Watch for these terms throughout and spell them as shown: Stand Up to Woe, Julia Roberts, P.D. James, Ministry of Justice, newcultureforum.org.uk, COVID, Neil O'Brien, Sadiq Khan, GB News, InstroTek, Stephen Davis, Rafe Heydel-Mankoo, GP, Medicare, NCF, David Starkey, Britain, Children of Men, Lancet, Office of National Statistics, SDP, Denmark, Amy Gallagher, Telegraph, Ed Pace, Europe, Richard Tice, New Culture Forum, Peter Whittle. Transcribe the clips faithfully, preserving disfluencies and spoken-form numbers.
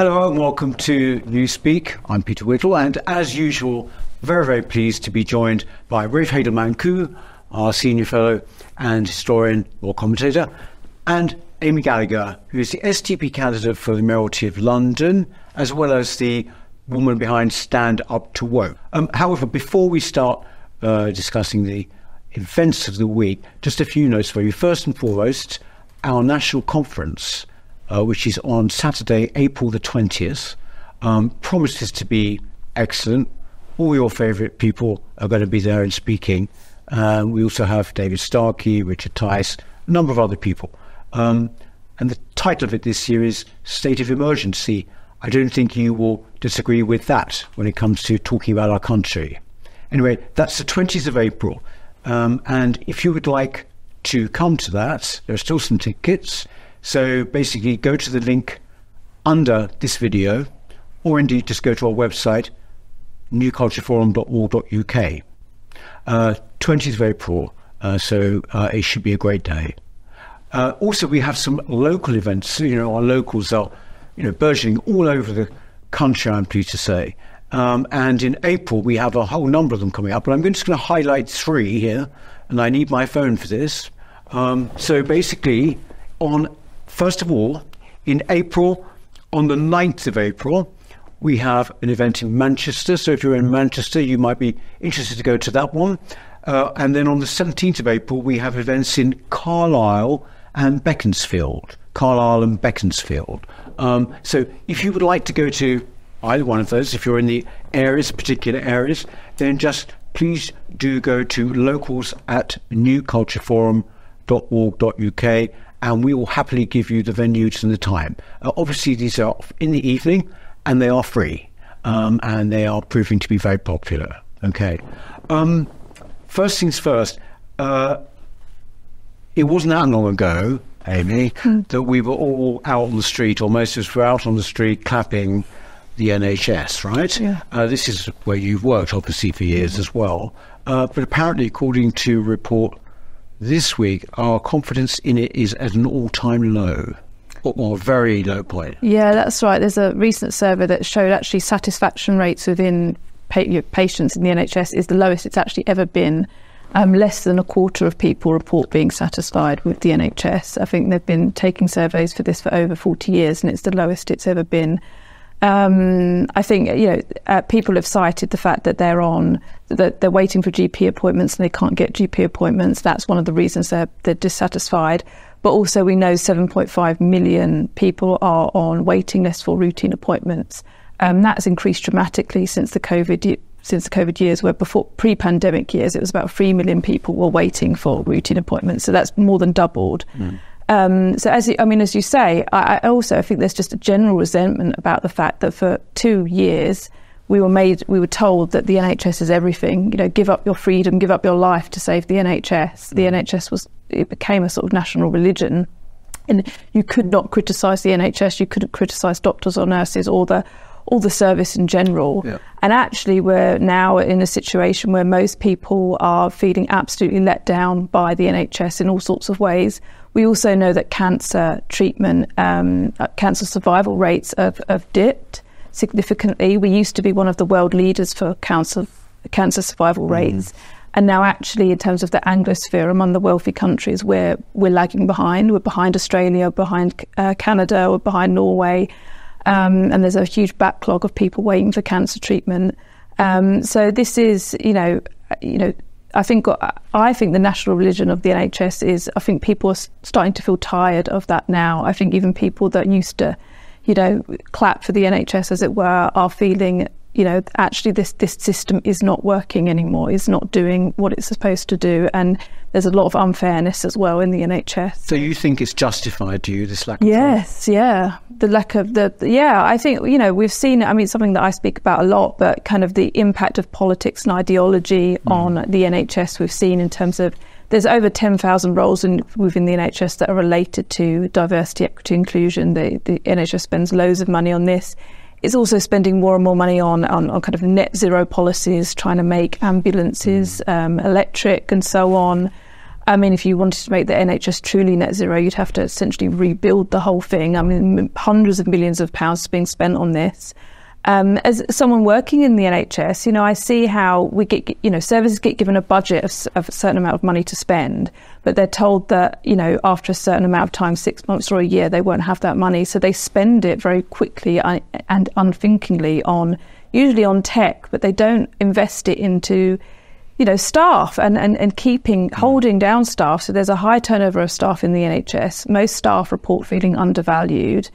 Hello and welcome to Newspeak. I'm Peter Whittle, and as usual, very, very pleased to be joined by Rafe Heydel-Mankoo, our senior fellow and historian or commentator, and Amy Gallagher, who is the S D P candidate for the Mayoralty of London, as well as the woman behind Stand Up to Woe. Um, however, before we start uh, discussing the events of the week, just a few notes for you. First and foremost, our national conference, Uh, which is on Saturday, April the twentieth, um, promises to be excellent. All your favourite people are going to be there and speaking. Uh, we also have David Starkey, Richard Tice, a number of other people. Um, and the title of it this year is State of Emergency. I don't think you will disagree with that when it comes to talking about our country. Anyway, that's the twentieth of April. Um, and if you would like to come to that, there are still some tickets. So basically go to the link under this video, or indeed just go to our website, new culture forum dot org dot U K. Uh, twentieth of April, uh, so uh, it should be a great day. Uh, also, we have some local events. You know, our locals are, you know, burgeoning all over the country, I'm pleased to say. Um, and in April, we have a whole number of them coming up, but I'm just going to highlight three here, and I need my phone for this. Um, so basically, on First of all, in April, on the ninth of April, we have an event in Manchester. So if you're in Manchester, you might be interested to go to that one. Uh, and then on the seventeenth of April, we have events in Carlisle and Beaconsfield. Carlisle and Beaconsfield. Um, so if you would like to go to either one of those, if you're in the areas, particular areas, then just please do go to locals at new culture forum dot org dot U K. And we will happily give you the venues and the time. Uh, obviously, these are in the evening, and they are free, um, and they are proving to be very popular. Okay. Um, first things first. Uh, it wasn't that long ago, Amy, mm. that we were all out on the street, or most of us were out on the street clapping the N H S, right? Yeah. Uh, this is where you've worked, obviously, for years as well. Uh, but apparently, according to a report this week, our confidence in it is at an all-time low, or very low point. Yeah, that's right. There's a recent survey that showed actually satisfaction rates within pa patients in the N H S is the lowest it's actually ever been. Um, less than a quarter of people report being satisfied with the N H S. I think they've been taking surveys for this for over forty years, and it's the lowest it's ever been. Um, I think, you know, uh, people have cited the fact that they're on, that they're waiting for G P appointments and they can't get G P appointments. That's one of the reasons they're, they're dissatisfied. But also we know seven point five million people are on waiting lists for routine appointments. Um, that's increased dramatically since the COVID since the COVID years, where before pre-pandemic years, it was about three million people were waiting for routine appointments. So that's more than doubled. Mm. Um, so, as you, I mean, as you say, I, I also I think there's just a general resentment about the fact that for two years we were made, we were told that the N H S is everything. You know, give up your freedom, give up your life to save the N H S. The N H S was, it became a sort of national religion, and you could not criticise the N H S. You couldn't criticise doctors or nurses or the all the service in general. Yeah. And actually, we're now in a situation where most people are feeling absolutely let down by the N H S in all sorts of ways. We also know that cancer treatment, um, cancer survival rates have, have dipped significantly. We used to be one of the world leaders for cancer, cancer survival rates. Mm. And now actually, in terms of the Anglosphere, among the wealthy countries, we're, we're lagging behind. We're behind Australia, behind uh, Canada, we're behind Norway. Um, and there's a huge backlog of people waiting for cancer treatment. Um, so this is, you know, you know, I think I think the national religion of the N H S is, I think people are starting to feel tired of that now. I think even people that used to, you know, clap for the N H S, as it were, are feeling, you know, actually this this system is not working anymore. It's not doing what it's supposed to do, and there's a lot of unfairness as well in the N H S. So you think it's justified, do you, this lack of Yes, time? yeah. The lack of the, yeah, I think, you know, we've seen, I mean, it's something that I speak about a lot, but kind of the impact of politics and ideology mm. on the N H S we've seen in terms of, there's over ten thousand roles in, within the N H S that are related to diversity, equity, inclusion. The, the N H S spends loads of money on this. It's also spending more and more money on, on, on kind of net zero policies, trying to make ambulances um, electric and so on. I mean, if you wanted to make the N H S truly net zero, you'd have to essentially rebuild the whole thing. I mean, hundreds of millions of pounds being spent on this. Um, as someone working in the N H S, you know, I see how we get, you know, services get given a budget of, of a certain amount of money to spend, but they're told that, you know, after a certain amount of time, six months or a year, they won't have that money. So they spend it very quickly and unthinkingly on, usually on tech, but they don't invest it into, you know, staff and, and, and keeping, holding down staff. So there's a high turnover of staff in the N H S. Most staff report feeling undervalued.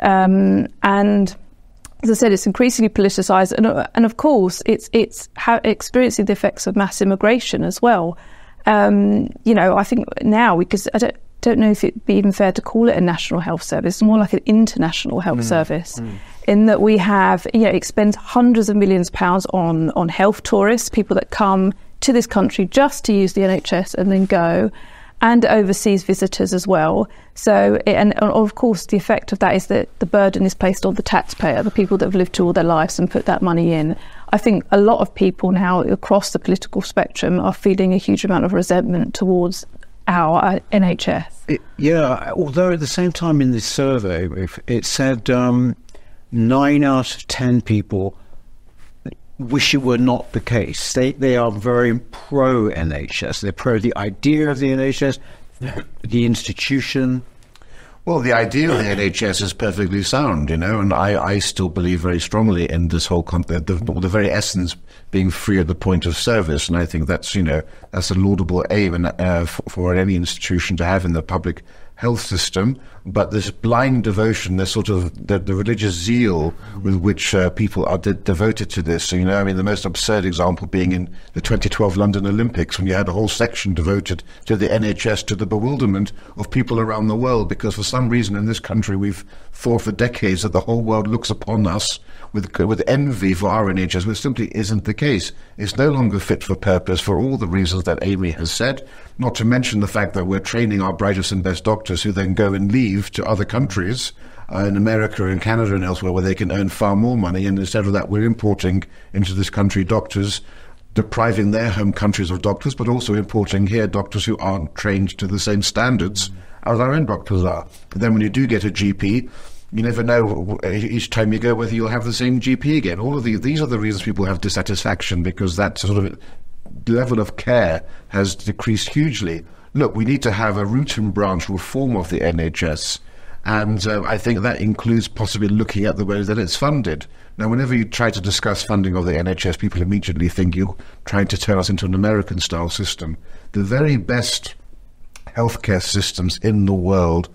Um, and... As I said, it's increasingly politicised, and, and of course, it's it's how, experiencing the effects of mass immigration as well. Um, you know, I think now, because I don't don't know if it'd be even fair to call it a national health service, it's more like an international health mm. service, mm. in that we have, you know, expends hundreds of millions of pounds on on health tourists, people that come to this country just to use the N H S and then go. And overseas visitors as well. So, and of course, the effect of that is that the burden is placed on the taxpayer, the people that have lived all their lives and put that money in. I think a lot of people now across the political spectrum are feeling a huge amount of resentment towards our N H S. It, yeah, although at the same time in this survey, it said um, nine out of ten people wish it were not the case. They they are very pro N H S. They're pro the idea of the N H S, the institution. Well, the idea of the N H S is perfectly sound, you know, and I, I still believe very strongly in this whole concept, the, the very essence being free at the point of service, and I think that's, you know, that's a laudable aim and uh, for, for any institution to have in the public health system. But this blind devotion, this sort of the, the religious zeal with which uh, people are de devoted to this. So, you know, I mean, the most absurd example being in the twenty twelve London Olympics, when you had a whole section devoted to the N H S, to the bewilderment of people around the world, because for some reason in this country we've thought for decades that the whole world looks upon us with with envy for our N H S, which simply isn't the case. It's no longer fit for purpose for all the reasons that Amy has said, not to mention the fact that we're training our brightest and best doctors who then go and leave to other countries uh, in America and Canada and elsewhere where they can earn far more money, and instead of that we're importing into this country doctors, depriving their home countries of doctors, but also importing here doctors who aren't trained to the same standards as our own doctors are. But then when you do get a G P, you never know each time you go whether you'll have the same G P again. All of the, these are the reasons people have dissatisfaction, because that sort of level of care has decreased hugely. Look, we need to have a root and branch reform of the N H S, and uh, I think that includes possibly looking at the way that it's funded. Now, whenever you try to discuss funding of the N H S, people immediately think you're trying to turn us into an American-style system. The very best healthcare systems in the world,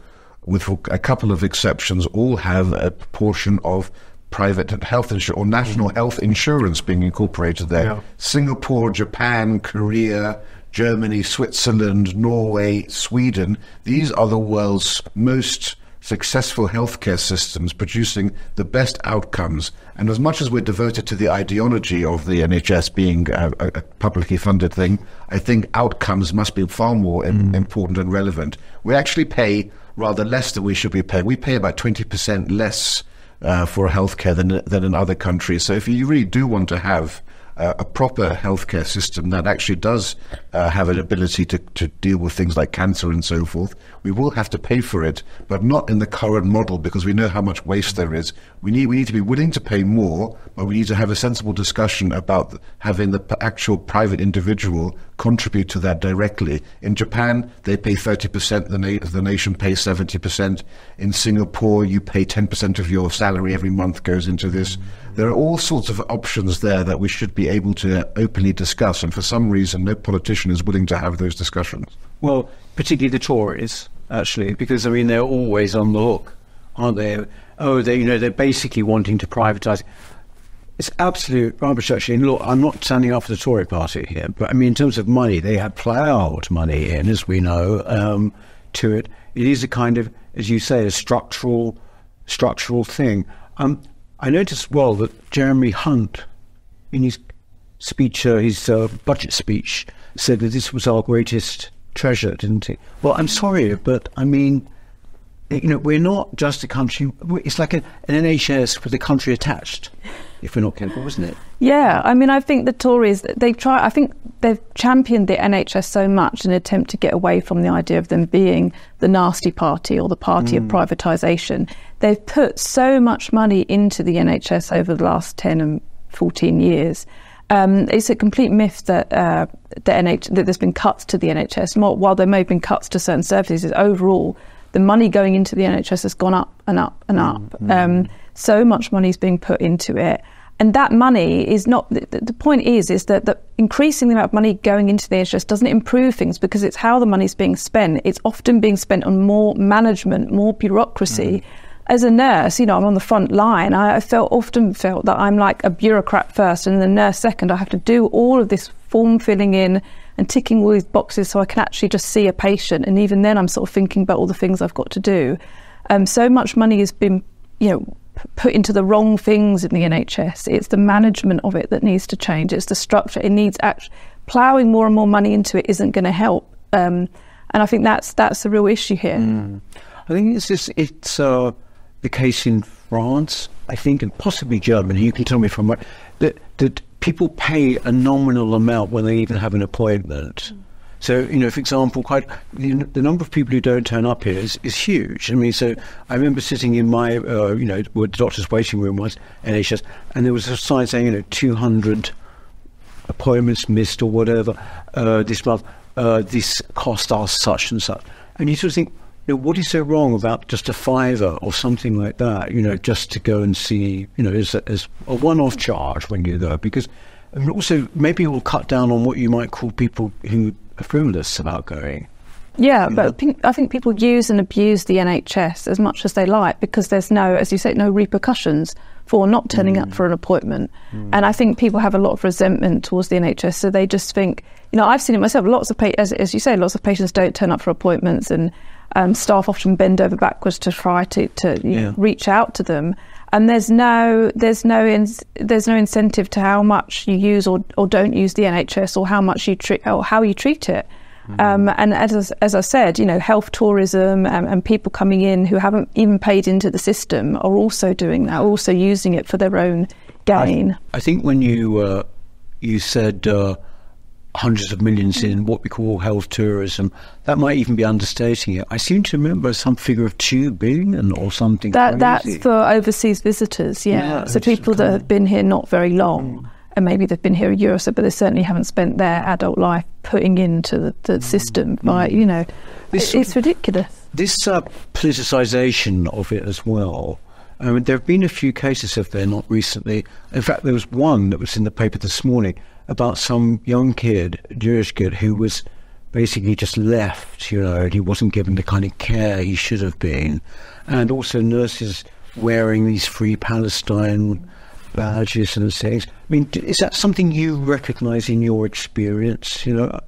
with a couple of exceptions, all have a proportion of private health insurance or national health insurance being incorporated there. Yeah. Singapore, Japan, Korea, Germany, Switzerland, Norway, Sweden, these are the world's most successful healthcare systems, producing the best outcomes. And as much as we're devoted to the ideology of the N H S being a, a publicly funded thing, I think outcomes must be far more mm. important and relevant. We actually pay rather less than we should be paying. We pay about twenty percent less uh, for healthcare than, than in other countries. So if you really do want to have Uh, a proper healthcare system that actually does uh, have an ability to, to deal with things like cancer and so forth, we will have to pay for it, but not in the current model, because we know how much waste there is. We need, we need to be willing to pay more, but we need to have a sensible discussion about having the p actual private individual contribute to that directly. In Japan, they pay thirty percent, the, na the nation pays seventy percent. In Singapore, you pay ten percent of your salary every month goes into this. There are all sorts of options there that we should be able to openly discuss, and for some reason no politician is willing to have those discussions. Well, particularly the Tories, actually, because I mean they're always on the hook, aren't they? Oh, they, you know, they're basically wanting to privatise. It's absolute rubbish, actually. And look, I'm not standing up for the Tory party here, but I mean in terms of money, they have ploughed money in, as we know, um, to it. It is a kind of, as you say, a structural, structural thing. Um, I noticed well that Jeremy Hunt, in his speech, uh, his uh, budget speech, said that this was our greatest treasure, didn't he? Well, I'm sorry, but I mean, you know, we're not just a country, it's like a, an N H S with a country attached, if we're not careful, isn't it? Yeah, I mean, I think the Tories, they try, I think they've championed the N H S so much in an attempt to get away from the idea of them being the nasty party or the party mm. of privatisation. They've put so much money into the N H S over the last ten and fourteen years. Um, it's a complete myth that uh, the N H that there's been cuts to the N H S. More, while there may have been cuts to certain services, overall the money going into the N H S has gone up and up and up. Mm-hmm. um, so much money is being put into it, and that money is not. The, the point is, is that the increasing the amount of money going into the N H S doesn't improve things because it's how the money's being spent. It's often being spent on more management, more bureaucracy. Mm-hmm. As a nurse, you know, I'm on the front line. I felt often felt that I'm like a bureaucrat first and the nurse second. I have to do all of this form filling in and ticking all these boxes so I can actually just see a patient. And even then I'm sort of thinking about all the things I've got to do. Um, so much money has been, you know, put into the wrong things in the N H S. It's the management of it that needs to change. It's the structure. It needs actually ploughing more and more money into it isn't going to help. Um, and I think that's that's the real issue here. Mm. I think it's just, it's... Uh... the case in France, I think, and possibly Germany, you can tell me from where, that, that people pay a nominal amount when they even have an appointment. Mm. So, you know, for example, quite you know, the number of people who don't turn up here is, is huge. I mean, so I remember sitting in my, uh, you know, where the doctor's waiting room was, N H S, and there was a sign saying, you know, two hundred appointments missed or whatever uh, this month, uh, this cost us such and such. And you sort of think, now, what is so wrong about just a fiver or something like that, you know, just to go and see, you know, as a, as a one-off charge when you're there? Because and also maybe it will cut down on what you might call people who are frivolous about going. Yeah, you but know? I think people use and abuse the N H S as much as they like because there's no, as you say, no repercussions for not turning mm. up for an appointment. Mm. And I think people have a lot of resentment towards the N H S, so they just think, you know, I've seen it myself, lots of, as, as you say, lots of patients don't turn up for appointments and Um, staff often bend over backwards to try to, to yeah. know, reach out to them, and there's no there's no in, there's no incentive to how much you use or, or don't use the N H S or how much you treat or how you treat it. Mm-hmm. um, and as as I said, you know, health tourism and, and people coming in who haven't even paid into the system are also doing that, also using it for their own gain. I, I think when you uh, you said. Uh, hundreds of millions in what we call health tourism, that might even be understating it. I seem to remember some figure of two billion or something that, that's for overseas visitors. Yeah, yeah, so people that have been here not very long, mm. and maybe they've been here a year or so, but they certainly haven't spent their adult life putting into the, the mm. system by, you know, this, it, it's ridiculous. This uh, politicization of it as well. I mean, there have been a few cases, have there not, recently? In fact, there was one that was in the paper this morning about some young kid, Jewish kid, who was basically just left, you know, and he wasn't given the kind of care he should have been. And also nurses wearing these Free Palestine badges and things. I mean, is that something you recognise in your experience, you know?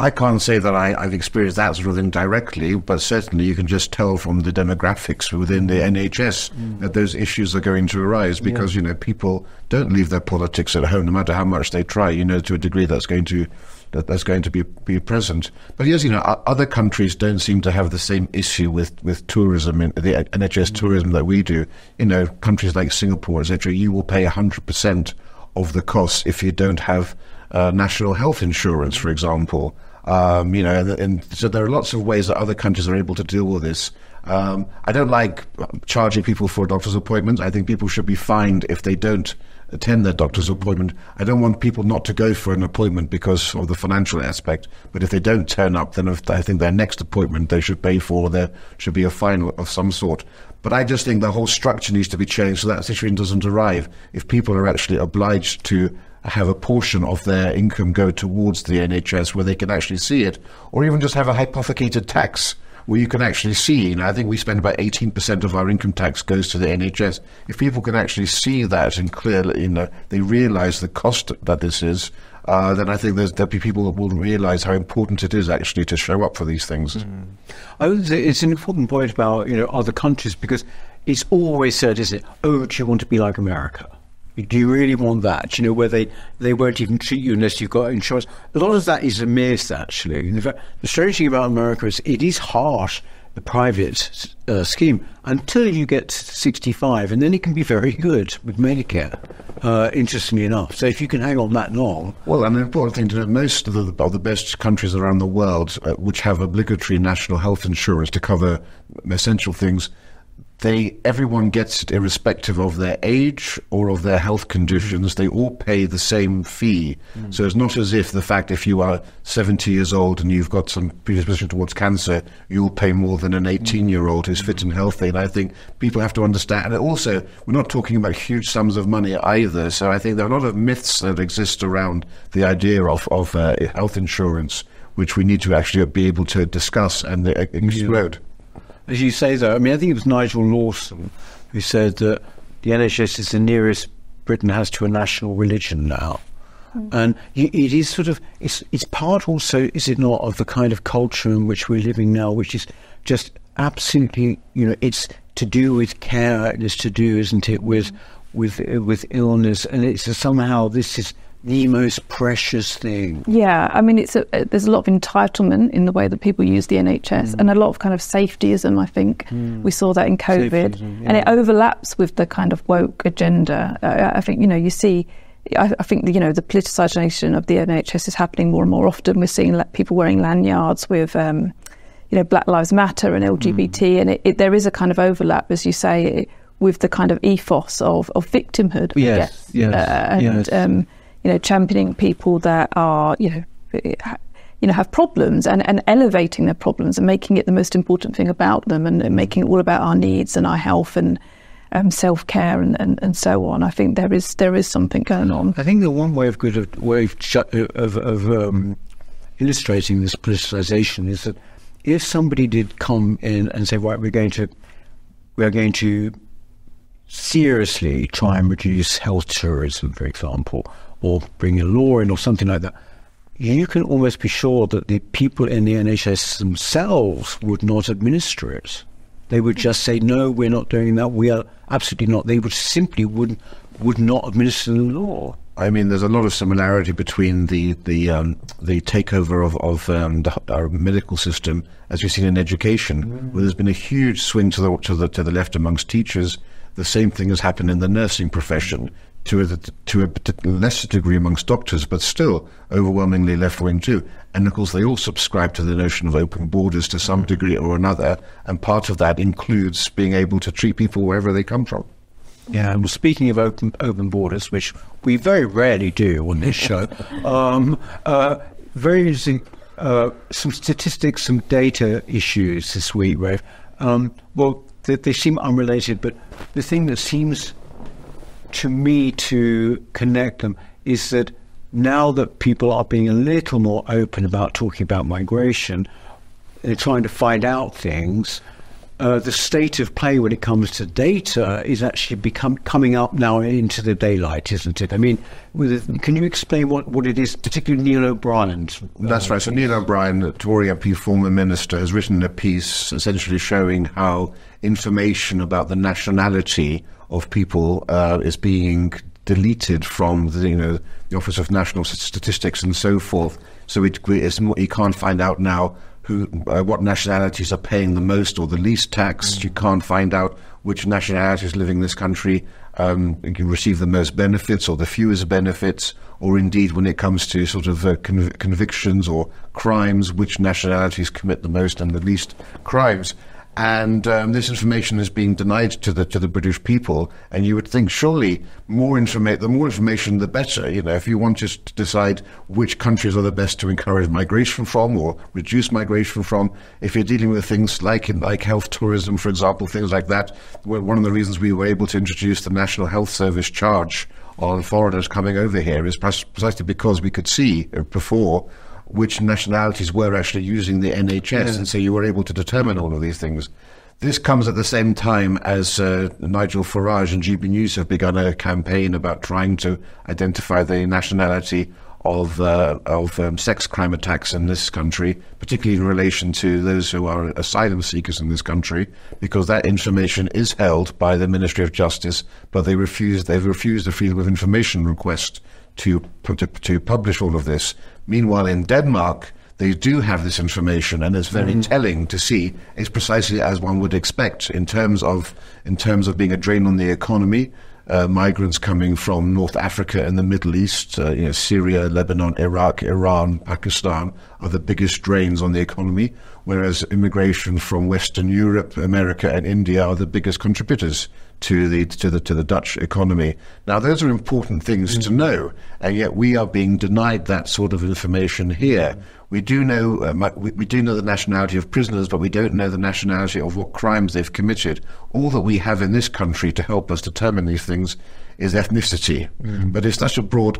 I can't say that I, I've experienced that sort of thing directly, but certainly you can just tell from the demographics within the N H S mm. that those issues are going to arise because, yeah. you know, people don't leave their politics at home, no matter how much they try, you know, to a degree that's going to, that, that's going to be, be present. But yes, you know, other countries don't seem to have the same issue with, with tourism, in, the N H S mm. tourism that we do. You know, countries like Singapore, et cetera, you will pay one hundred percent of the costs if you don't have uh, national health insurance, for example. Um, you know, and, and so there are lots of ways that other countries are able to deal with this. Um, I don't like charging people for doctor's appointments. I think people should be fined if they don't attend their doctor's appointment. I don't want people not to go for an appointment because of the financial aspect. But if they don't turn up, then if, I think their next appointment they should pay for, there should be a fine of some sort. But I just think the whole structure needs to be changed so that situation doesn't arrive. If people are actually obliged to have a portion of their income go towards the N H S where they can actually see it, or even just have a hypothecated tax where you can actually see. You know, I think we spend about eighteen percent of our income tax goes to the N H S. If people can actually see that and clearly, you know, they realise the cost that this is, uh, then I think there's, there'll be people that will realise how important it is actually to show up for these things. Mm. I would say it's an important point about, you know, other countries, because it's always said, is it, oh, do you want to be like America? Do you really want that? You know, where they, they won't even treat you unless you've got insurance. A lot of that is a myth, actually. In fact, the strange thing about America is it is harsh the private uh, scheme until you get sixty-five, and then it can be very good with Medicare, uh, interestingly enough. So if you can hang on that long. Well, and an important thing to know, most of the, of the best countries around the world uh, which have obligatory national health insurance to cover essential things, they everyone gets it irrespective of their age or of their health conditions. They all pay the same fee. Mm. So it's not as if the fact if you are seventy years old and you've got some predisposition towards cancer, you'll pay more than an eighteen-year-old who's fit and healthy. And I think people have to understand. And also, we're not talking about huge sums of money either. So I think there are a lot of myths that exist around the idea of, of uh, health insurance, which we need to actually be able to discuss and uh, explode. Yeah. As you say, though, I mean, I think it was Nigel Lawson who said that the N H S is the nearest Britain has to a national religion now. Mm. And it is sort of, it's, it's part also, is it not, of the kind of culture in which we're living now, which is just absolutely, you know, it's to do with care, it's to do, isn't it, with, with, with illness. And it's a, somehow this is the most precious thing. Yeah, I mean, it's a, there's a lot of entitlement in the way that people use the N H S, mm. and a lot of kind of safetyism, I think. Mm. We saw that in COVID. Safetyism, yeah. And it overlaps with the kind of woke agenda. I, I think, you know, you see, I, I think, you know, the politicisation of the N H S is happening more and more often. We're seeing like, people wearing lanyards with, um, you know, Black Lives Matter and L G B T, mm. and it, it, there is a kind of overlap, as you say, with the kind of ethos of, of victimhood, I yes, guess. Yes, uh, and, yes. Um, you know, championing people that are, you know, you know, have problems and, and elevating their problems and making it the most important thing about them and, and making it all about our needs and our health and um, self-care and, and, and so on. I think there is there is something going on. I think the one way of good of, way of, of, of um, illustrating this politicization is that if somebody did come in and say, right, we're going to we're going to seriously try and reduce health tourism, for example, or bring a law in or something like that, you can almost be sure that the people in the N H S themselves would not administer it. They would just say, no, we're not doing that. We are absolutely not. They would simply would, would not administer the law. I mean, there's a lot of similarity between the the um, the takeover of, of um, the, our medical system, as we've seen in education, mm. where there's been a huge swing to the, to the, to the left amongst teachers. The same thing has happened in the nursing profession, to a, to a lesser degree amongst doctors, but still overwhelmingly left-wing too. And of course, they all subscribe to the notion of open borders to some degree or another, and part of that includes being able to treat people wherever they come from. Yeah, and well, speaking of open, open borders, which we very rarely do on this show, um, uh, very interesting, uh, some statistics, some data issues this week, Rafe. Um, well, they, they seem unrelated, but the thing that seems to me to connect them is that now that people are being a little more open about talking about migration, they're trying to find out things, uh, the state of play when it comes to data is actually become coming up now into the daylight, isn't it? I mean, with, can you explain what, what it is, particularly Neil O'Brien? Uh, That's right. So Neil O'Brien, a Tory M P, former minister, has written a piece essentially showing how information about the nationality of people uh, is being deleted from the, you know, the Office of National Statistics and so forth. So it, it's, you can't find out now who, uh, what nationalities are paying the most or the least tax. Mm. You can't find out which nationalities living in this country um, can receive the most benefits or the fewest benefits, or indeed when it comes to sort of uh, conv convictions or crimes, which nationalities commit the most and the least crimes. And um, this information is being denied to the to the British people. And you would think surely more information, the more information, the better. You know, if you want to decide which countries are the best to encourage migration from or reduce migration from, if you're dealing with things like like health tourism, for example, things like that. One of the reasons we were able to introduce the National Health Service charge on foreigners coming over here is precisely because we could see before which nationalities were actually using the N H S, yes. and so you were able to determine all of these things. This comes at the same time as uh, Nigel Farage and G B News have begun a campaign about trying to identify the nationality of, uh, of um, sex crime attacks in this country, particularly in relation to those who are asylum seekers in this country, because that information is held by the Ministry of Justice, but they refuse, they've refused a freedom of information request to, to, to publish all of this. Meanwhile, in Denmark, they do have this information, and it's very mm. telling to see it's precisely as one would expect in terms of in terms of being a drain on the economy. Uh, migrants coming from North Africa and the Middle East, uh, you know, Syria, Lebanon, Iraq, Iran, Pakistan are the biggest drains on the economy, whereas immigration from Western Europe, America and India are the biggest contributors to the to the to the Dutch economy. Now, those are important things mm. to know, and yet we are being denied that sort of information here. Mm. We do know uh, we, we do know the nationality of prisoners, but we don't know the nationality of what crimes they've committed. All that we have in this country to help us determine these things is ethnicity, mm. but it's such a broad,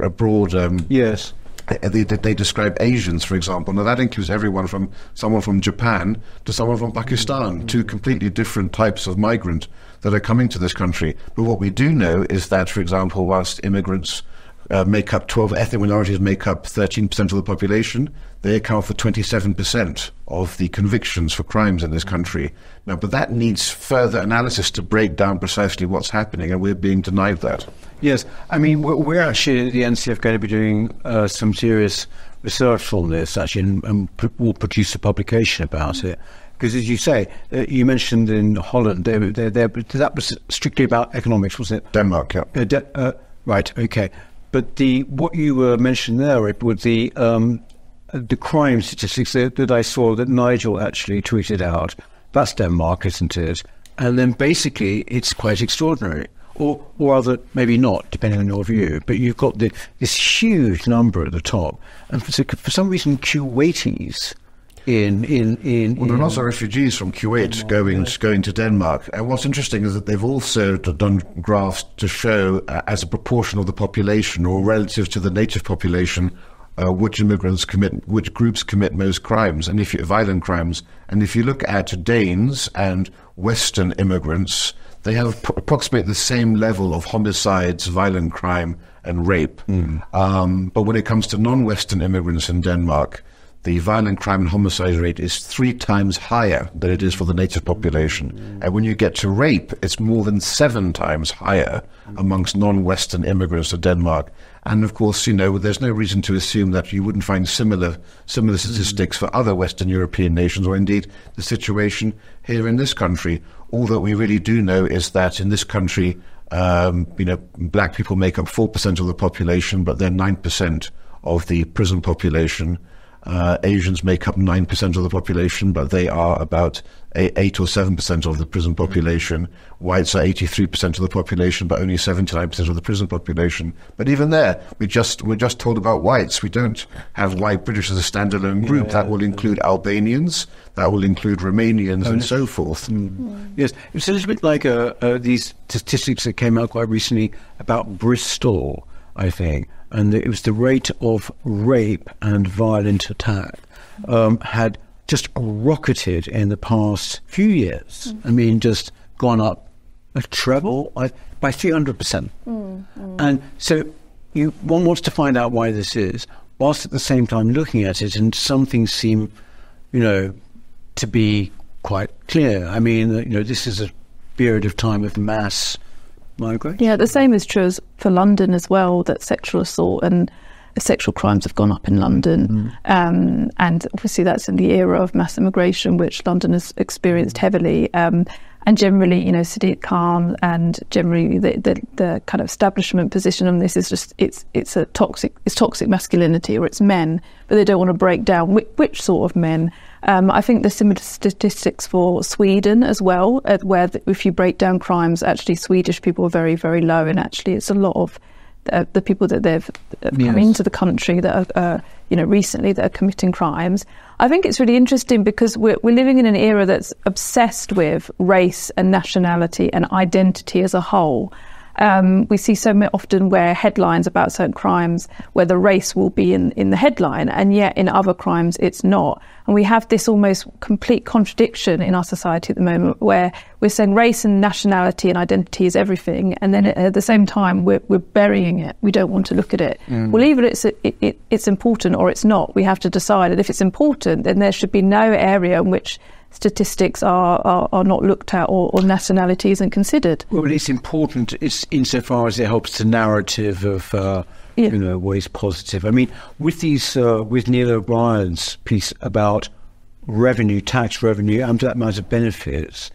a broad. Um, yes, they, they describe Asians, for example. Now that includes everyone from someone from Japan to someone from Pakistan, mm. two completely different types of migrant that are coming to this country. But what we do know is that, for example, whilst immigrants uh, make up twelve ethnic minorities, make up thirteen percent of the population, they account for twenty-seven percent of the convictions for crimes in this country. Now, but that needs further analysis to break down precisely what's happening, and we're being denied that. Yes, I mean, we're actually at the N C F going to be doing uh, some serious research on this, actually, and, and we'll produce a publication about it. Because, as you say, uh, you mentioned in Holland, they, they, they, that was strictly about economics, wasn't it? Denmark, yeah. Uh, de uh, right, okay. But the what you were mentioning there, Rip, was the... Um, the crime statistics that, that I saw that Nigel actually tweeted out. That's Denmark, isn't it? And then basically it's quite extraordinary, or, or rather maybe not, depending on your view, but you've got the, this huge number at the top. And for, for some reason, Kuwaitis in... in, in well, there are lots of refugees from Kuwait going, going to Denmark. And what's interesting is that they've also done graphs to show uh, as a proportion of the population or relative to the native population, Uh, which immigrants commit, which groups commit most crimes, and if you, violent crimes. And if you look at Danes and Western immigrants, they have approximately the same level of homicides, violent crime, and rape. Mm. Um, but when it comes to non-Western immigrants in Denmark, the violent crime and homicide rate is three times higher than it is for the native population. Mm. And when you get to rape, it's more than seven times higher amongst non-Western immigrants to Denmark. And of course, you know, there's no reason to assume that you wouldn't find similar similar statistics mm. for other Western European nations, or indeed the situation here in this country. All that we really do know is that in this country, um, you know, black people make up four percent of the population, but they're nine percent of the prison population. Uh, Asians make up nine percent of the population, but they are about eight or seven percent of the prison population. Whites are eighty-three percent of the population, but only seventy-nine percent of the prison population. But even there, we just, we're just told about whites. We don't have white British as a standalone group. Yeah, that will include Albanians, that will include Romanians, oh, and so forth. Mm. Mm. Yes, it's a little bit like uh, uh, these statistics that came out quite recently about Bristol, I think. And it was the rate of rape and violent attack um, had just rocketed in the past few years. Mm. I mean, just gone up a treble I, by three hundred percent. Mm, mm. And so you, one wants to find out why this is, whilst at the same time looking at it, and some things seem, you know, to be quite clear. I mean, you know, this is a period of time of mass... Yeah, the same is true as for London as well, that sexual assault and sexual crimes have gone up in London. Mm. Um, and obviously that's in the era of mass immigration, which London has experienced heavily. Um, and generally, you know, Sadiq Khan and generally the, the, the kind of establishment position on this is just, it's it's a toxic, it's toxic masculinity, or it's men, but they don't want to break down which, which sort of men. Um, I think there's similar statistics for Sweden as well, uh, where the, if you break down crimes, actually Swedish people are very, very low. And actually it's a lot of uh, the people that they've uh, yes. come into the country that are, uh, you know, recently that are committing crimes. I think it's really interesting because we're, we're living in an era that's obsessed with race and nationality and identity as a whole. Um, we see so often where headlines about certain crimes where the race will be in, in the headline, and yet in other crimes it's not. And we have this almost complete contradiction in our society at the moment where we're saying race and nationality and identity is everything, and then at the same time we're, we're burying it. We don't want to look at it. Mm. Well, either it's, it, it, it's important or it's not. We have to decide. And if it's important, then there should be no area in which statistics are, are, are not looked at, or, or nationality isn't considered. Well, it's important it's insofar as it helps the narrative of uh, yeah. you know, what is positive. I mean, with these, uh, with Neil O'Brien's piece about revenue, tax revenue, and that amount of benefits,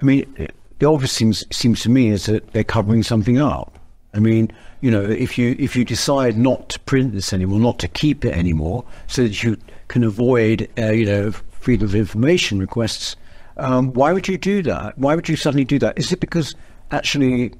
I mean, it, the obvious seems, seems to me is that they're covering something up. I mean, you know, if you if you decide not to print this anymore, not to keep it anymore, so that you can avoid, uh, you know, freedom of information requests, um, why would you do that? Why would you suddenly do that? Is it because actually,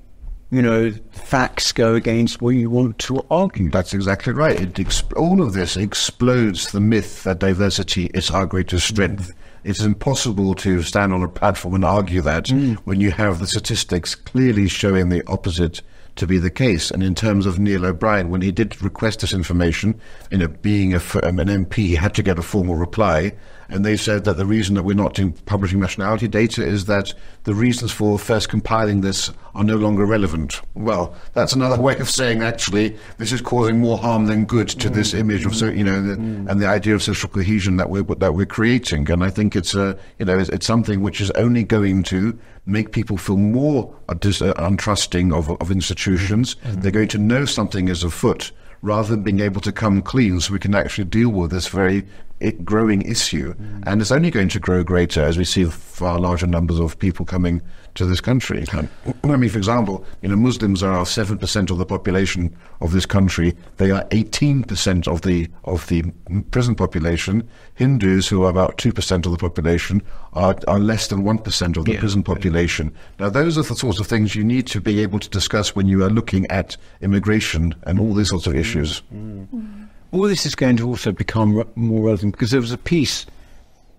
you know, facts go against what you want to argue? That's exactly right. It exp all of this explodes the myth that diversity is our greatest strength. Mm. It's impossible to stand on a platform and argue that mm. when you have the statistics clearly showing the opposite to be the case. And in terms of Neil O'Brien, when he did request this information, you know, being a, um, an M P, he had to get a formal reply, and they said that the reason that we're not publishing nationality data is that the reasons for first compiling this are no longer relevant. Well, that's another way of saying, actually, this is causing more harm than good to mm. this image of, so, you know, the, mm. and the idea of social cohesion that we're, that we're creating. And I think it's, a, you know, it's, it's something which is only going to make people feel more uh, dis uh, untrusting of, of institutions. Mm-hmm. They're going to know something is afoot rather than being able to come clean, so we can actually deal with this very it growing issue. Mm-hmm. And it's only going to grow greater as we see far larger numbers of people coming to this country. And, I mean, for example, you know, Muslims are seven percent of the population of this country. They are eighteen percent of the of the prison population. Hindus, who are about two percent of the population, are, are less than one percent of the yeah. prison population. Now, those are the sorts of things you need to be able to discuss when you are looking at immigration and all these sorts of issues. Mm-hmm. Mm-hmm. All this is going to also become more relevant because there was a piece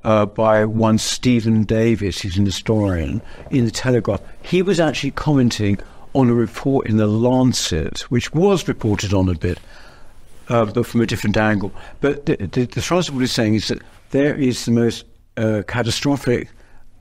uh, by one Stephen Davis, who's an historian, in the Telegraph. He was actually commenting on a report in the Lancet, which was reported on a bit, uh, but from a different angle. But the, the, the thrust of what he's saying is that there is the most uh, catastrophic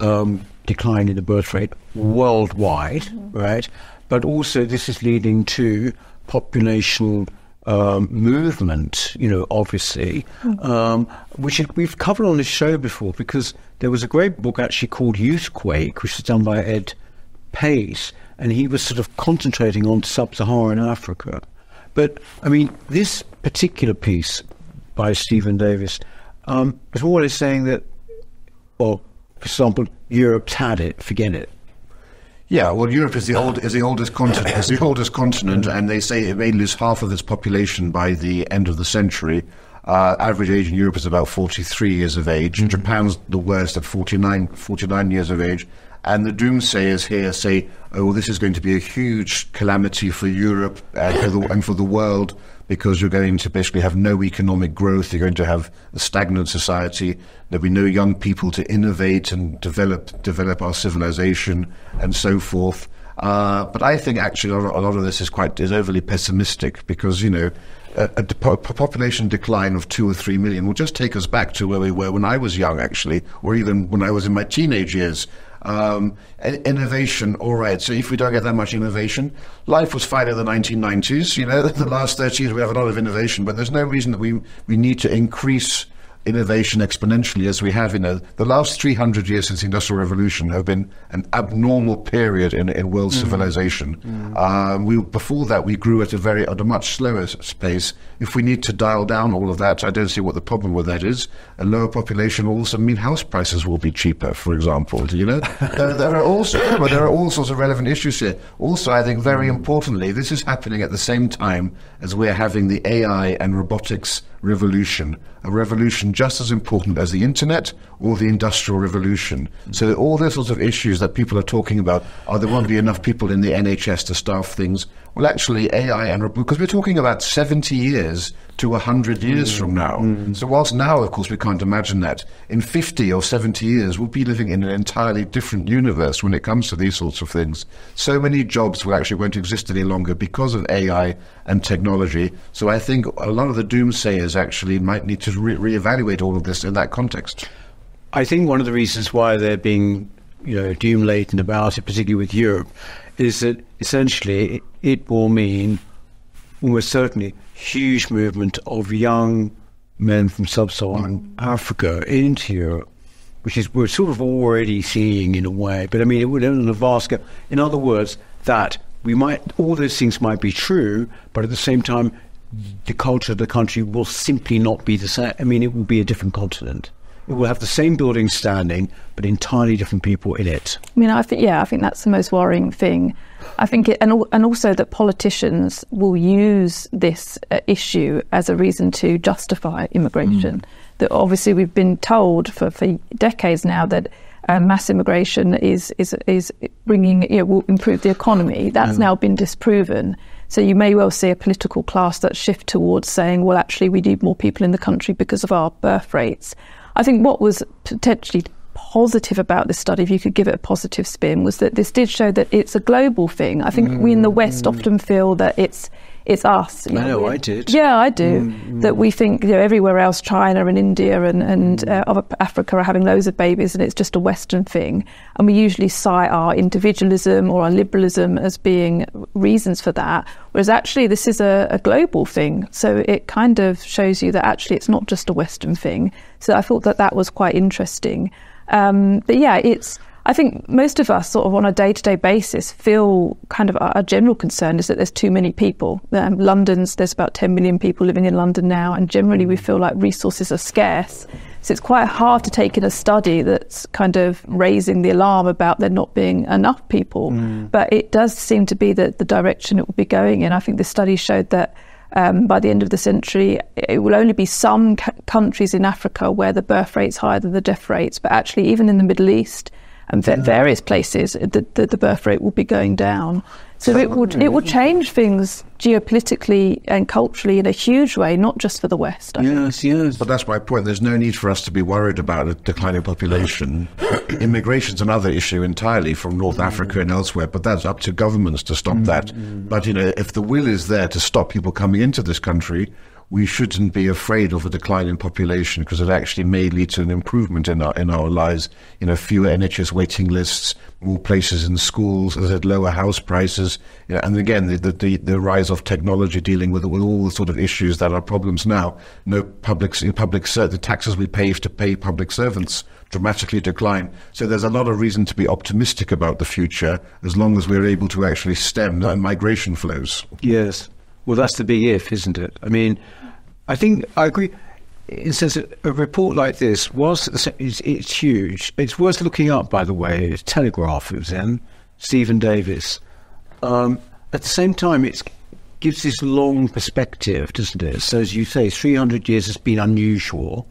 um, decline in the birth rate worldwide, mm-hmm. right? But also this is leading to population Um, movement, you know, obviously, um, which we've covered on this show before, because there was a great book actually called Youthquake, which was done by Ed Pace, and he was sort of concentrating on sub-Saharan Africa. But, I mean, this particular piece by Stephen Davis um, is always saying that, well, for example, Europe's had it, forget it. Yeah, well, Europe is the old is the oldest continent, is the oldest continent, and they say it may lose half of its population by the end of the century. Uh, average age in Europe is about forty-three years of age. Mm-hmm. Japan's the worst at forty-nine, forty-nine years of age. And the doomsayers here say, oh, well, this is going to be a huge calamity for Europe and for, the, and for the world, because you're going to basically have no economic growth, you're going to have a stagnant society, there'll be no young people to innovate and develop, develop our civilization and so forth. Uh, but I think actually a lot of this is quite is overly pessimistic, because, you know, a, a population decline of two or three million will just take us back to where we were when I was young, actually, or even when I was in my teenage years. Um, innovation, all right, so if we don't get that much innovation, life was fine in the nineteen nineties, you know, the last thirty years we have a lot of innovation, but there's no reason that we, we need to increase innovation exponentially as we have. You know, the last three hundred years since the Industrial Revolution have been an abnormal period in, in world mm. civilization. Mm. Um, we, before that, we grew at a very, at a much slower pace. If we need to dial down all of that, I don't see what the problem with that is. A lower population will also mean house prices will be cheaper, for example, you know? there, there, are also, there are all sorts of relevant issues here. Also, I think very importantly, this is happening at the same time as we're having the A I and robotics revolution, a revolution just as important as the internet or the industrial revolution. So all those sorts of issues that people are talking about, are there won't be enough people in the N H S to staff things? Well, actually, A I and because we're talking about seventy years to one hundred years mm. from now. Mm. So whilst now, of course, we can't imagine that, in fifty or seventy years, we'll be living in an entirely different universe when it comes to these sorts of things. So many jobs will actually won't exist any longer because of A I and technology. So I think a lot of the doomsayers actually might need to re reevaluate all of this in that context. I think one of the reasons why they're being, you know, doom-laden about it, particularly with Europe, is that essentially it will mean almost certainly huge movement of young men from sub-Saharan mm. Africa into Europe, which is we're sort of already seeing in a way, but I mean it would on a vast scale. In other words, that we might, all those things might be true, but at the same time, the culture of the country will simply not be the same. I mean, it will be a different continent. It will have the same building standing, but entirely different people in it. I mean, I think, yeah, I think that's the most worrying thing. I think, it, and and also that politicians will use this uh, issue as a reason to justify immigration. Mm. That obviously we've been told for for decades now that uh, mass immigration is is is bringing, you know, will improve the economy. That's mm. now been disproven. So you may well see a political class that shift towards saying, well, actually, we need more people in the country because of our birth rates. I think what was potentially positive about this study, if you could give it a positive spin, was that this did show that it's a global thing. I think mm. we in the West often feel that it's it's us. I know, know I did. Yeah, I do. Mm. That we think, you know, everywhere else, China and India and, and uh, other Africa are having loads of babies and it's just a Western thing. And we usually cite our individualism or our liberalism as being reasons for that. Whereas actually this is a, a global thing. So it kind of shows you that actually it's not just a Western thing. So I thought that that was quite interesting. Um, but yeah, it's, I think most of us sort of on a day-to-day basis feel kind of our general concern is that there's too many people. Um, London's, there's about ten million people living in London now, and generally we feel like resources are scarce. So it's quite hard to take in a study that's kind of raising the alarm about there not being enough people. Mm. But it does seem to be that the direction it will be going in. I think this study showed that Um, by the end of the century, it will only be some c countries in Africa where the birth rate's higher than the death rates. But actually, even in the Middle East and yeah. various places, the, the, the birth rate will be going down. So, so it will it will change things geopolitically and culturally in a huge way, not just for the West. I yes, think. yes. But that's my point. There's no need for us to be worried about a declining population. Immigration's another issue entirely from North Africa and elsewhere, but that's up to governments to stop mm, that. Mm. But, you know, if the will is there to stop people coming into this country, we shouldn't be afraid of a decline in population, because it actually may lead to an improvement in our in our lives. You know, fewer N H S waiting lists, more places in schools, as I said, lower house prices, you know, and again the, the the rise of technology dealing with with all the sort of issues that are problems now. No public public the taxes we pay to pay public servants dramatically decline. So there's a lot of reason to be optimistic about the future, as long as we're able to actually stem the migration flows. Yes. Well, that's the big if, isn't it? I mean, I think I agree. It says a report like this was, it's, it's huge. It's worth looking up, by the way. It's Telegraph, it was in, Stephen Davis. Um, at the same time, it gives this long perspective, doesn't it? So as you say, three hundred years has been unusual.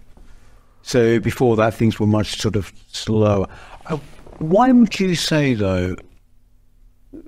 So before that, things were much sort of slower. Uh, why would you say, though,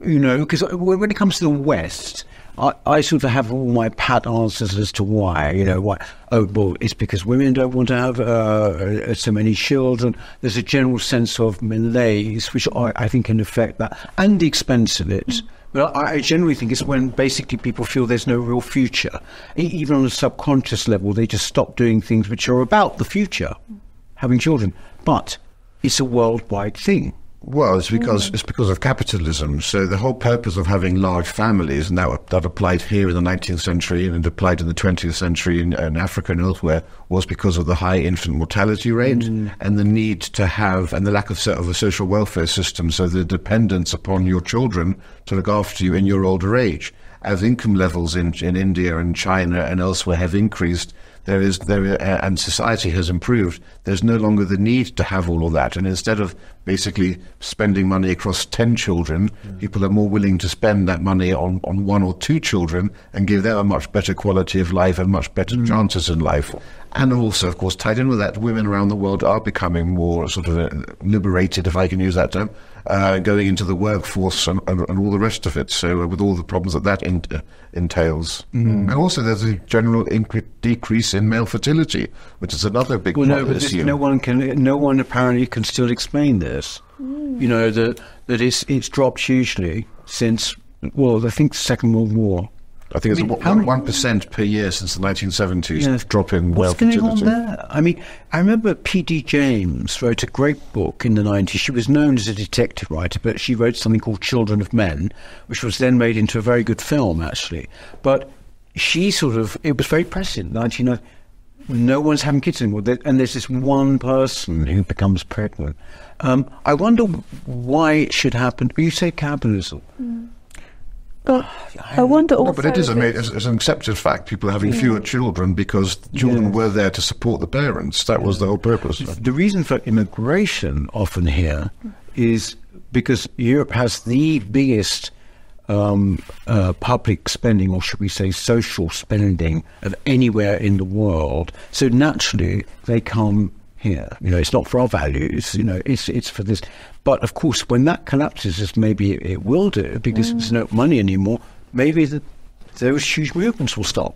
you know, because when it comes to the West, I, I sort of have all my pat answers as to why, you know, why, oh, well, it's because women don't want to have uh, so many children. There's a general sense of malaise, which I, I think can affect that, and the expense of it. Mm. But I, I generally think it's when basically people feel there's no real future. Even on a subconscious level, they just stop doing things which are about the future, mm. having children. But it's a worldwide thing. Well, it's because it's because of capitalism. So the whole purpose of having large families, and that, that applied here in the nineteenth century and it applied in the twentieth century in, in Africa and elsewhere, was because of the high infant mortality rate mm. and the need to have, and the lack of, of a social welfare system, so the dependence upon your children to look after you in your older age. As income levels in, in India and China and elsewhere have increased, There is there uh, and society has improved. There's no longer the need to have all of that, and instead of basically spending money across ten children, mm. people are more willing to spend that money on on one or two children and give them a much better quality of life and much better mm. chances in life. And also, of course, tied in with that, women around the world are becoming more sort of liberated, if I can use that term, uh, going into the workforce and, and, and all the rest of it. So uh, with all the problems that that in, uh, entails. Mm. And also there's a general decrease in male fertility, which is another big well, no, but issue. This, no one can, no one apparently can still explain this. Mm. You know, that, that it's, it's dropped hugely since, well, I think the Second World War. I think I mean, it's one percent per year since the nineteen seventies, yeah, drop in wealth fertility. What's going on there? I mean, I remember P D James wrote a great book in the nineties. She was known as a detective writer, but she wrote something called Children of Men, which was then made into a very good film, actually. But she sort of, it was very prescient, nineteen ninety. No one's having kids anymore, and there's this one person who becomes pregnant. Um, I wonder why it should happen. You say capitalism. Mm. Oh, I wonder also... No, but it is, I mean, it's, it's an accepted fact, people having yeah. fewer children because children yeah. were there to support the parents. That yeah. was the whole purpose. The reason for immigration often here is because Europe has the biggest um, uh, public spending, or should we say social spending, of anywhere in the world. So naturally, they come here. You know, it's not for our values, you know, it's, it's for this. But of course, when that collapses, as maybe it will do, because mm. there's no money anymore, maybe the, those huge movements will stop.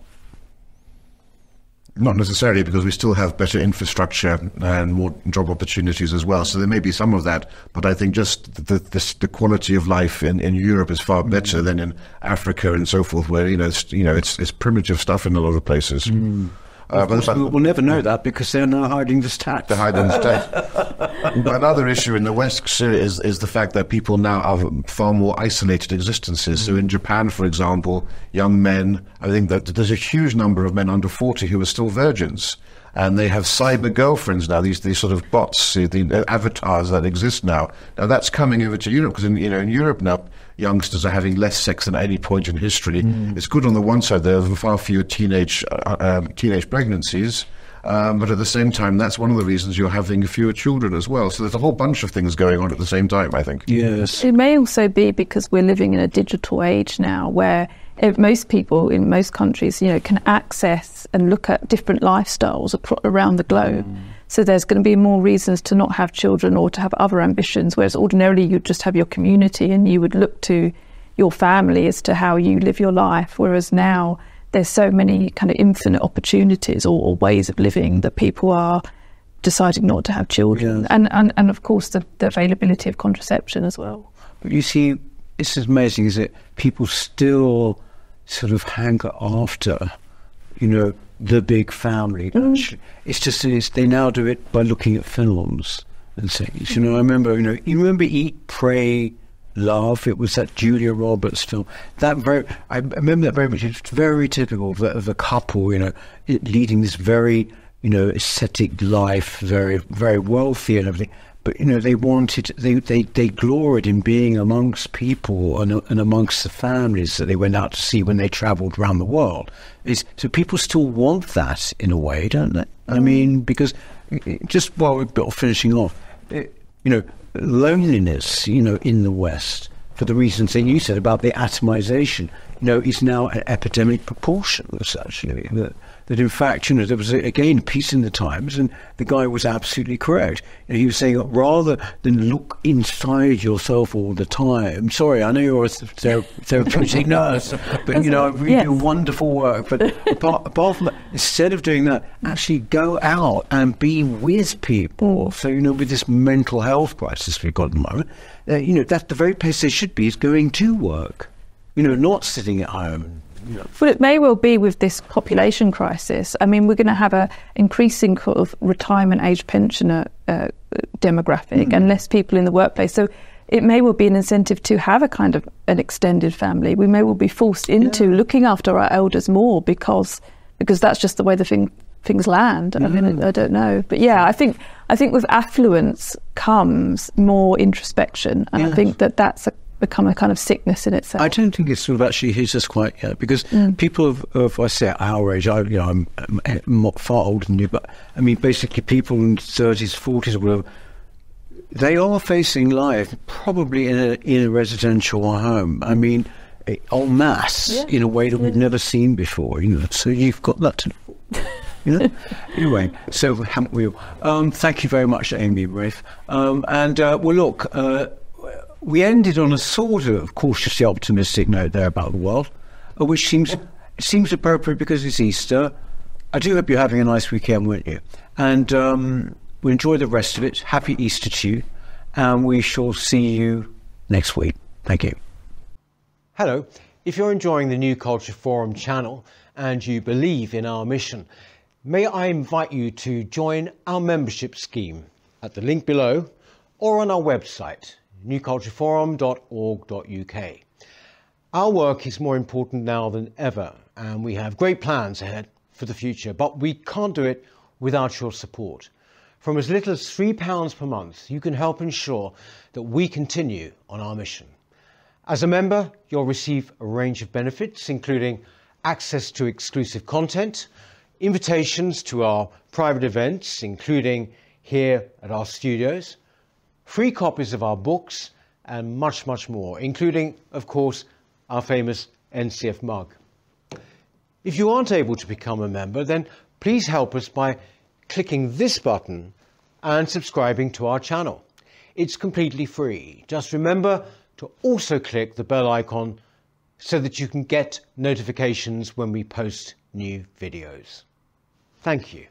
Not necessarily, because we still have better infrastructure and more job opportunities as well. So there may be some of that, but I think just the the, the quality of life in, in Europe is far better mm. than in Africa and so forth, where you know it's, you know it's it's primitive stuff in a lot of places. Mm. Uh, but, but, we'll never know that because they're now hiding this tax. They're hiding this tax. But another issue in the West is is the fact that people now have far more isolated existences. Mm-hmm. So in Japan, for example, young men, I think that there's a huge number of men under forty who are still virgins. And they have cyber girlfriends now, these these sort of bots, the avatars that exist now. Now that's coming over to Europe, because in, you know, in Europe now, youngsters are having less sex than at any point in history. Mm. It's good on the one side, there are far fewer teenage uh, um, teenage pregnancies, um, but at the same time, that's one of the reasons you're having fewer children as well. So there's a whole bunch of things going on at the same time, I think. Yes. It may also be because we're living in a digital age now where It, most people in most countries, you know, can access and look at different lifestyles around the globe. Mm. So there's going to be more reasons to not have children or to have other ambitions, whereas ordinarily you'd just have your community and you would look to your family as to how you live your life, whereas now there's so many kind of infinite opportunities or, or ways of living that people are deciding not to have children. Yes. And, and, and of course the, the availability of contraception as well. But you see, it's amazing, is it? People still sort of hanker after, you know, the big family. Mm. It's just it's, they now do it by looking at films and things. You know, I remember, you know, you remember Eat, Pray, Love? It was that Julia Roberts film. That very, I remember that very much. It's very typical of, of a couple, you know, it, leading this very, you know, ascetic life, very, very wealthy and everything. But, you know, they wanted, they, they, they gloried in being amongst people and, and amongst the families that they went out to see when they travelled around the world. It's, so people still want that in a way, don't they? I mean, because just while we're finishing off, it, you know, loneliness, you know, in the West, for the reasons that you said about the atomization, you know, is now an epidemic proportion, essentially. That, that in fact, you know, there was, a, again, a piece in the Times, and the guy was absolutely correct. You know, he was saying, rather than look inside yourself all the time, sorry, I know you're a ther therapeutic nurse, but, you know, I really yes. do wonderful work. But apart, apart from that, instead of doing that, actually go out and be with people. So, you know, with this mental health crisis we've got at the moment, uh, you know, that's the very place they should be, is going to work. You know, not sitting at home. You know. Well, it may well be with this population crisis. I mean, we're going to have an increasing sort of retirement age pensioner uh, demographic mm. and less people in the workplace. So it may well be an incentive to have a kind of an extended family. We may well be forced into yeah. looking after our elders more because because that's just the way the thing things land. Mm. I mean, I, I don't know. But yeah, I think I think with affluence comes more introspection. And yes. I think that that's a become a kind of sickness in itself. I don't think it's sort of actually hit us quite yet, because mm. people of, of, I say our age, I, you know, I'm, I'm far older than you, but I mean, basically people in thirties, forties, or whatever, they are facing life probably in a, in a residential home. I mean, en masse, yeah. in a way that yeah. we've never seen before, you know, so you've got that to, you know, anyway, so haven't we all? Um, thank you very much, Amy, Rafe. Um, and, uh, well, look, uh, we ended on a sort of cautiously optimistic note there about the world, which seems seems appropriate because it's Easter. I do hope you're having a nice weekend, won't you? And um, we enjoy the rest of it. Happy Easter to you. And we shall see you next week. Thank you. Hello. If you're enjoying the New Culture Forum channel and you believe in our mission, may I invite you to join our membership scheme at the link below or on our website, new culture forum dot org dot U K. Our work is more important now than ever, and we have great plans ahead for the future, but we can't do it without your support. From as little as three pounds per month, you can help ensure that we continue on our mission. As a member, you'll receive a range of benefits, including access to exclusive content, invitations to our private events, including here at our studios, free copies of our books, and much, much more, including, of course, our famous N C F mug. If you aren't able to become a member, then please help us by clicking this button and subscribing to our channel. It's completely free. Just remember to also click the bell icon so that you can get notifications when we post new videos. Thank you.